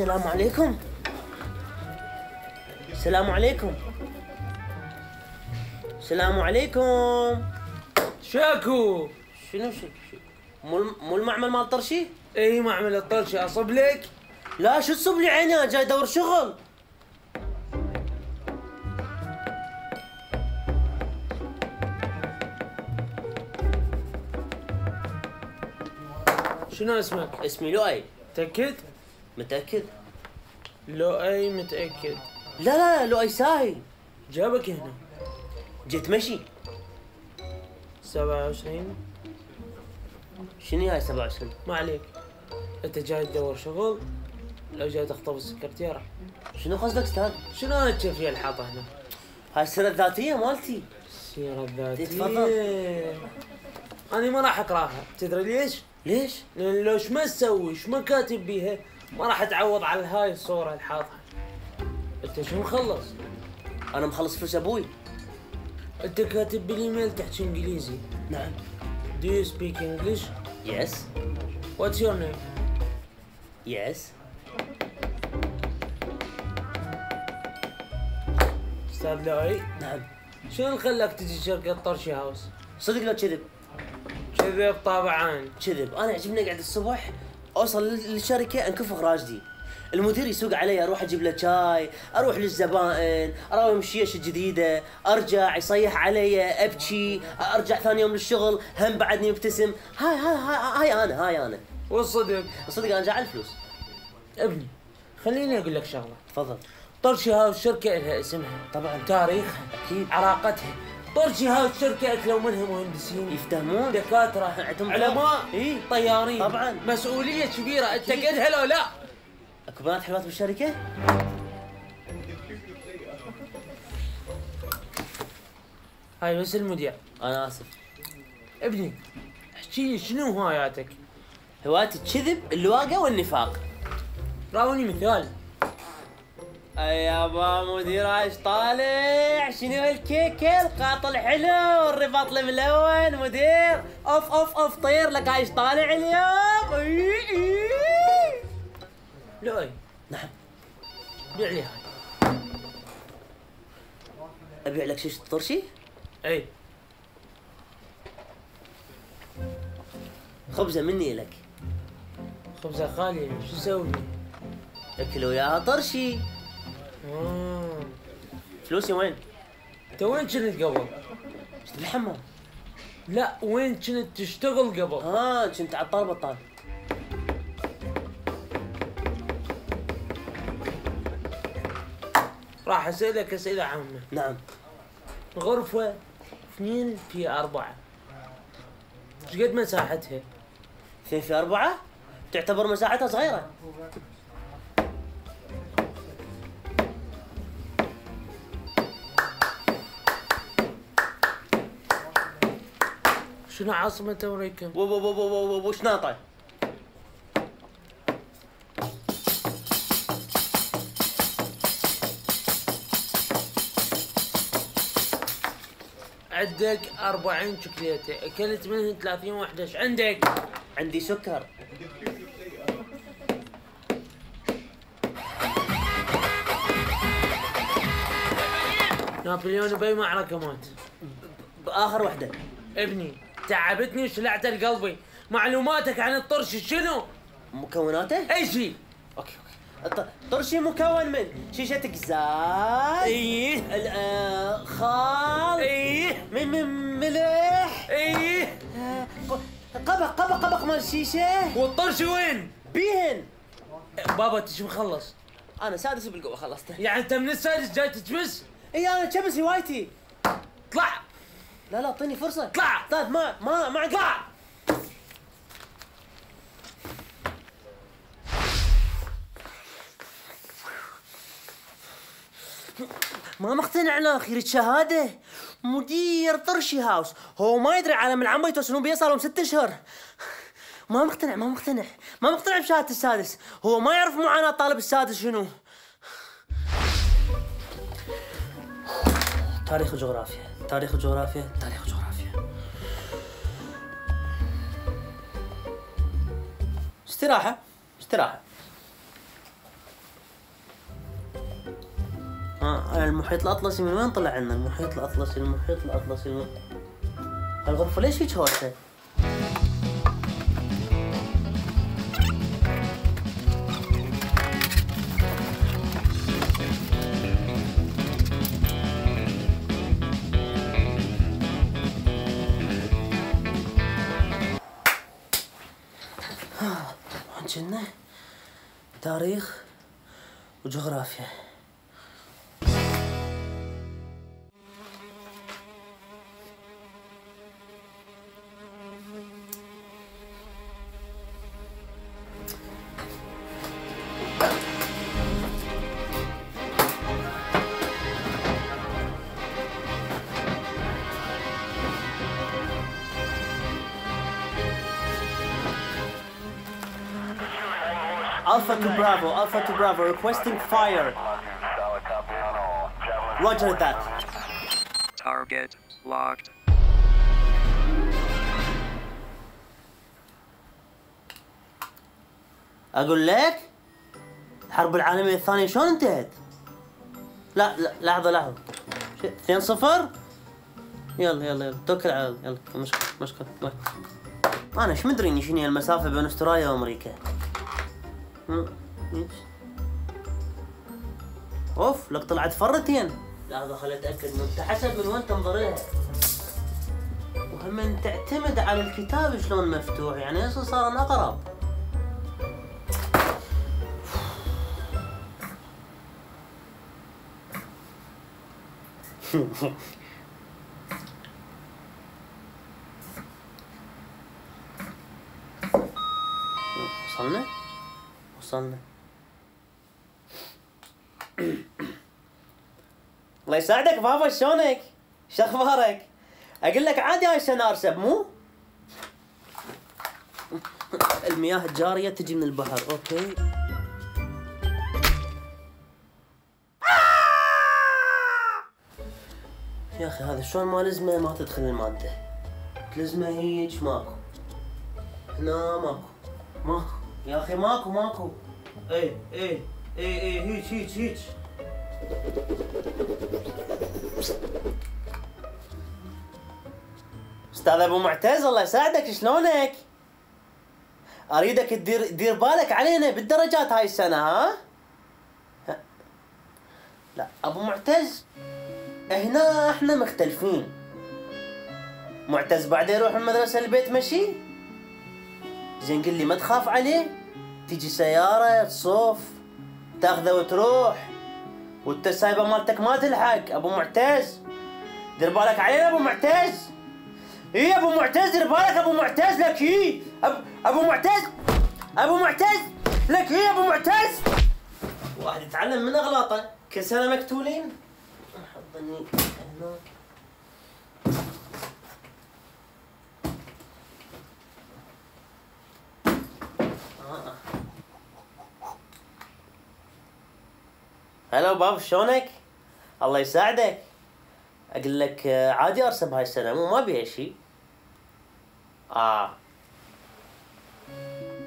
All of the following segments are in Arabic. السلام عليكم. السلام عليكم. السلام عليكم. شاكو. شنو شاكو؟ مو المعمل مال طرشي؟ اي معمل الطرشي. اصب لك؟ لا شو تصب لي عيني؟ انا جاي ادور شغل. شنو اسمك؟ اسمي لؤي. متأكد؟ متأكد. لؤي متأكد؟ لا لا لؤي ساهي. جابك هنا؟ جيت مشي. 27 شنو هاي 27؟ ما عليك. انت جاي تدور شغل لو جاي تخطب السكرتيرة. شنو قصدك استاذ؟ شنو هالشف يا الحاطة هنا؟ هاي السيرة الذاتية مالتي. السيرة الذاتية تفضل. أنا ما راح أقراها، تدري ليش؟ ليش؟ لأن لو ما تسوي، ما كاتب بيها، ما راح تعوض على هاي الصورة الحاطها. أنت شو مخلص؟ أنا مخلص فلوس أبوي. أنت كاتب بالإيميل تحكي إنجليزي. نعم. Do you speak English? Yes. What's your name? Yes. أستاذ لؤي. نعم. شنو اللي خلاك تجي شركة طرشي هاوس؟ صدق لا كذب؟ كذب طبعا. كذب. انا عجبني اقعد الصبح اوصل للشركه انكفخ راشدي، المدير يسوق علي، اروح اجيب له شاي، اروح للزبائن، اراوي شيش جديده، ارجع يصيح علي، ابكي، ارجع ثاني يوم للشغل هم بعدني مبتسم. هاي هاي هاي, هاي انا هاي انا. والصدق الصدق انا جاي على الفلوس. ابني خليني اقول لك شغله. تفضل. طرشي هاوس شركه لها اسمها طبعا، تاريخها اكيد، عراقتها. طرشي هاوس شركة أكلوا منها مهندسين، يفتهمون، دكاترة، علماء، إيه؟ طيارين طبعا. مسؤولية كبيرة، أنت قدها لو لا؟ اكو بنات حلوات بالشركة؟ هاي بس المذيع. أنا آسف. ابني احكي لي شنو هواياتك؟ هواياتي الكذب، اللواقة والنفاق. راوني مثال. يابا مدير ايش طالع؟ شنو الكيكه؟ القاطل حلو والرباط الملون. مدير اوف اوف اوف طير لك. ايش طالع اليوم؟ لؤي. نعم. بيع لي هاي. ابيع لك شيشه طرشي؟ اي. خبزه مني لك. خبزه خاليه شو اسوي؟ اكل وياها طرشي. فلوسي وين؟ انت وين كنت قبل؟ كنت بالحمام. لا وين كنت تشتغل قبل؟ كنت عطار بطال. راح اسالك اسئله عامه. نعم. غرفه 2x4 شقد مساحتها؟ 2x4 تعتبر مساحتها صغيره. شنو عاصمة أمريكا؟ وشناطة. عندك 40 شوكليتة، أكلت منها 30 وحدة، إيش عندك؟ عندي سكر. نابليون بأي معركة مات؟ بآخر وحدة. ابني تعبتني وشلعت قلبي. معلوماتك عن الطرشي شنو؟ مكوناته؟ اي شيء. اوكي اوكي. الطرشي مكون من شيشة قزاز. ايه. خال. ايه. ملح. ايه. قبق مال الشيشة. والطرشي وين؟ بيهن. بابا انت شو مخلص؟ انا سادس بالقوة خلصته. يعني انت من السادس جاي تجبس؟ اي انا جبس هوايتي. اطلع. لا لا اعطيني فرصة. اطلع. طيب ما اطلع. ما مقتنع لاخير الشهادة. مدير طرشي هاوس هو ما يدري على من عمي يتوسلون بيه صار لهم 6 أشهر. ما مقتنع بشهادة السادس. هو ما يعرف معاناة طالب السادس شنو. تاريخ وجغرافيا. تاريخ وجغرافيا. استراحة. المحيط الأطلسي. من وين طلع لنا المحيط الأطلسي؟ المحيط الأطلسي الغرفة ليش هيك هوسة؟ كنا تاريخ وجغرافيا. Alpha to Bravo, Alpha to Bravo, requesting fire. Roger that. Target locked. أقول لك الحرب العالمية الثانية شلون انتهت؟ لا لا لحظة لحظة. 2-0 يلا يلا يلا توكل على الله. يلا مشكلة. أنا إيش مدريني شنو هي المسافة بين أستراليا وأمريكا؟ اوف لك طلعت فرتين. لحظة خليني اتأكد من حسب من وين تنظريها، وهم تعتمد على الكتاب شلون مفتوح، يعني هسه صار انا اقرب. وصلنا؟ وصلنا. الله يساعدك بابا، شلونك؟ شو اخبارك؟ اقول لك عادي هاي الشنار سب مو؟ المياه الجارية تجي من البحر، اوكي. يا اخي هذا شلون ما لزمه ما تدخل المادة. لزمه هيج ماكو. هنا ماكو. يا اخي ماكو اي اي اي اي هيج استاذ ابو معتز الله يساعدك شلونك؟ اريدك تدير بالك علينا بالدرجات هاي السنه. ها؟ لا ابو معتز هنا احنا مختلفين. معتز بعد يروح المدرسه البيت مشي زين. قل لي ما تخاف عليه، تجي سيارة تصوف تاخذه وتروح، وانت السايبة مالتك ما تلحق. ابو معتز دير بالك علينا. ابو معتز اي ابو معتز دير بالك. ابو معتز لك اي ابو معتز. ابو معتز لك اي ابو معتز. واحد يتعلم من اغلاطه. كل سنة مقتولين. حضني هناك. هلا باب شلونك؟ الله يساعدك. اقول لك عادي ارسم هاي السنه مو ما بيها شيء.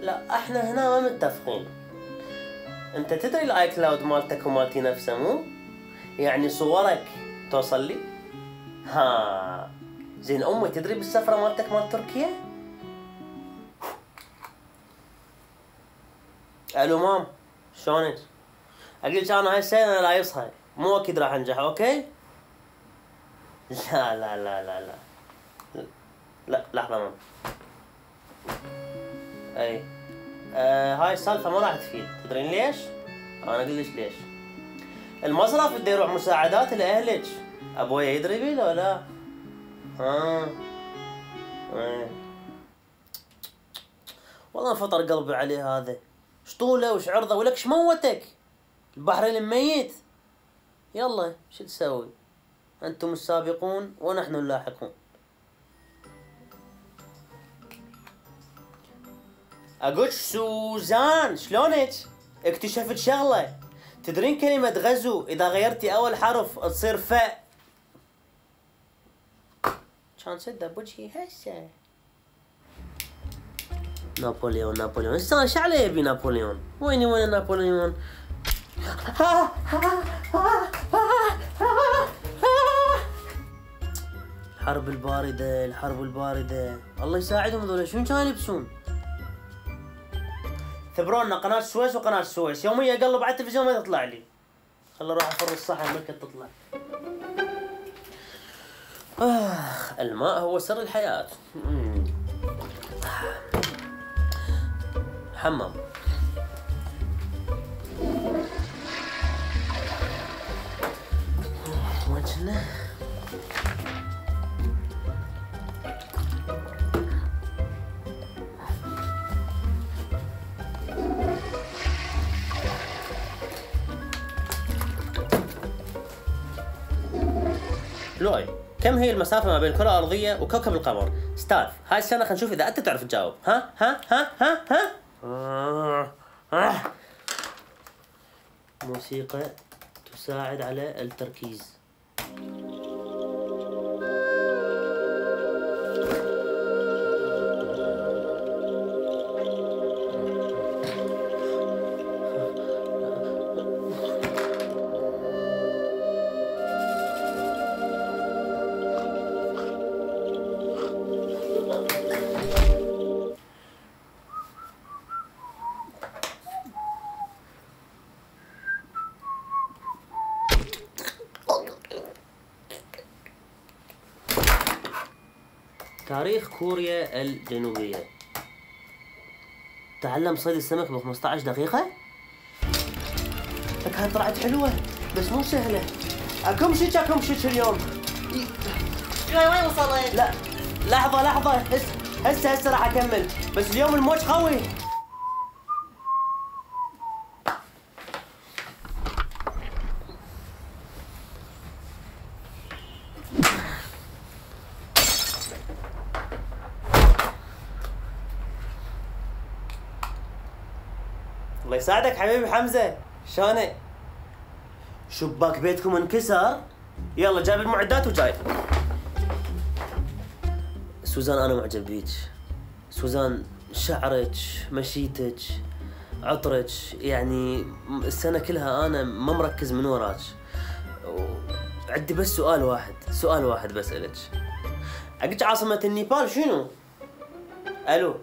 لا احنا هنا ما متفقين. انت تدري الاي كلاود مالتك ومالتي نفسه مو؟ يعني صورك توصل لي؟ ها زين. امي تدري بالسفره مالتك مال تركيا؟ الو مام شلونك؟ اقول انا هاي السنه لا يصحى مو اكيد راح انجح. اوكي لا لا لا لا لا لا لحظه مام. اي هاي السالفه ما راح تفيد. تدرين ليش؟ انا اقول لك ليش. المصرف بده يروح مساعدات لاهلك. ابويا يدري بيه لو لا؟ ها والله فطر قلبي عليه. هذا شطوله وش عرضه ولك ش موتك البحر الميت. يلا شو تسوي؟ انتم السابقون ونحن اللاحقون. اقولش سوزان شلونك؟ اكتشفت شغله. تدرين كلمة غزو اذا غيرتي اول حرف تصير ف. كان سده بوجهي هسه. نابليون هسه ايش عليه يبي نابليون؟ وين نابليون؟ الحرب الباردة الحرب الباردة. الله يساعدهم ذولا شون كانوا يلبسون. ثبرونا قناة السويس وقناة السويس يوميا اقلب على التلفزيون ما تطلع لي. خليني اروح افر الصحن ملكة تطلع. اخ الماء هو سر الحياة. حمام. وين كنا؟ لوي، كم هي المسافة ما بين الكرة الأرضية وكوكب القمر؟ استاذ، هاي السنة خلينا نشوف إذا أنت تعرف تجاوب، ها؟ ها؟ ها؟ ها؟ ها؟ موسيقى تساعد على التركيز. تاريخ كوريا الجنوبية. تعلم صيد السمك ب 15 دقيقة؟ لك هاي طلعت حلوة بس مو سهلة. اكمشك اكمشك اليوم. وين وصلت؟ لا لحظة لحظة هسه راح اكمل بس اليوم الموج قوي. الله يساعدك حبيبي حمزة، شلونك؟ شباك بيتكم انكسر؟ يلا جايب المعدات وجاي. سوزان أنا معجب بيك. سوزان شعرك، مشيتك، عطرك، يعني السنة كلها أنا ما مركز من وراك. عندي بس سؤال واحد بسألك. أقلك عاصمة النيبال شنو؟ ألو.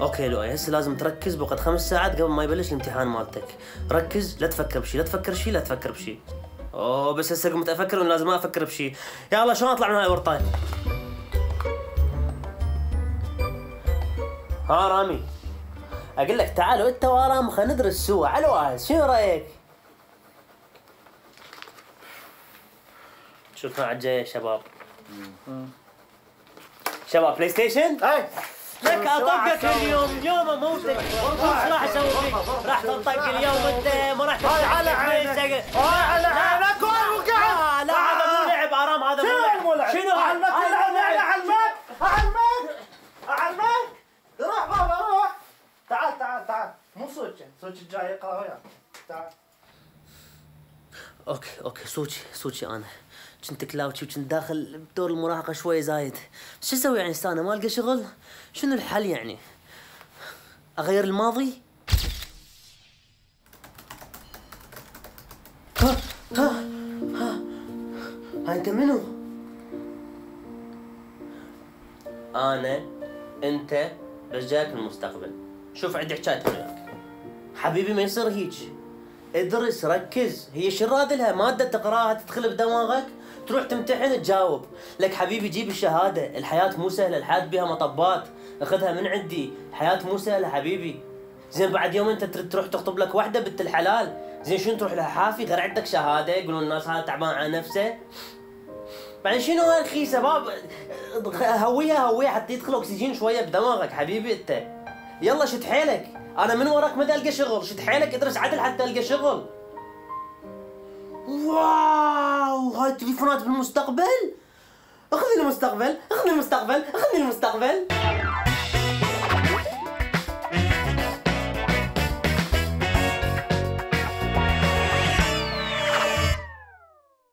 اوكي لؤي هسه لازم تركز بوقت 5 ساعات قبل ما يبلش الامتحان مالتك، ركز لا تفكر بشي، لا تفكر بشي. اوه بس هسه قمت افكر وان لازم ما افكر بشي، يلا شلون اطلع من هاي الورطة؟ ها رامي اقول لك تعالوا انت ورام خلينا ندرس سوا على واحد، شنو رايك؟ شوفنا على الجاي يا شباب. شباب بلاي ستيشن؟ اي لك اطقك اليوم، اليوم اموتك والله ايش راح اسوي فيك؟ راح تنطق اليوم انت ما راح تنطق على عينك. هاي على عينك وقعت. لا هذا مو لعب ارام، هذا مو لعب. شنو علمك؟ علمك روح بابا روح. تعال مو سوتشي جاي اقرا وياك. تعال اوكي سوتشي انا كنت كلاوتشي وكنت داخل بدور المراهقه شوي زايد، شو اسوي يعني استانه ما القى شغل؟ شنو الحل يعني؟ اغير الماضي؟ ها انت منو؟ انا انت بس جايك من المستقبل، شوف عندي حكايات وياك. حبيبي ما يصير هيك، ادرس ركز، هي شو رادلها؟ ماده تقراها تدخل بدماغك تروح تمتحن تجاوب. لك حبيبي جيب الشهاده، الحياه مو سهله، الحياه بيها مطبات، اخذها من عندي، الحياه مو سهله حبيبي. زين بعد يوم انت تروح تخطب لك وحده بنت الحلال، زين شنو تروح لها حافي غير عندك شهاده يقولون الناس هذا تعبان على نفسه. بعدين شنو هالخيسه باب؟ هويها حتى يدخل اكسجين شويه بدماغك حبيبي انت. يلا شد حيلك، أنا من وراك ما تلقى شغل، شد حيلك ادرس عدل حتى تلقى شغل. واو هاي التليفونات بالمستقبل؟ اخذني المستقبل،